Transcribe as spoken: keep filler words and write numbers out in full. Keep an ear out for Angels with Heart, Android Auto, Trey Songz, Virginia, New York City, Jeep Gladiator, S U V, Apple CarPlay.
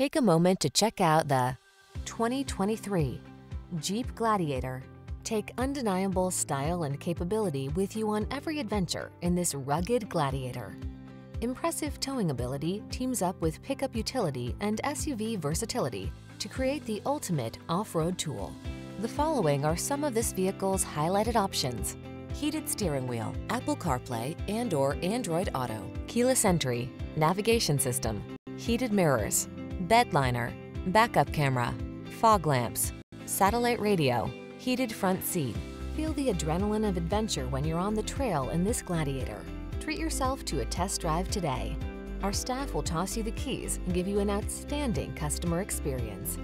Take a moment to check out the twenty twenty-three Jeep Gladiator. Take undeniable style and capability with you on every adventure in this rugged Gladiator. Impressive towing ability teams up with pickup utility and S U V versatility to create the ultimate off-road tool. The following are some of this vehicle's highlighted options: heated steering wheel, Apple CarPlay and or Android Auto, keyless entry, navigation system, heated mirrors, bed liner, backup camera, fog lamps, satellite radio, heated front seat. Feel the adrenaline of adventure when you're on the trail in this Gladiator. Treat yourself to a test drive today. Our staff will toss you the keys and give you an outstanding customer experience.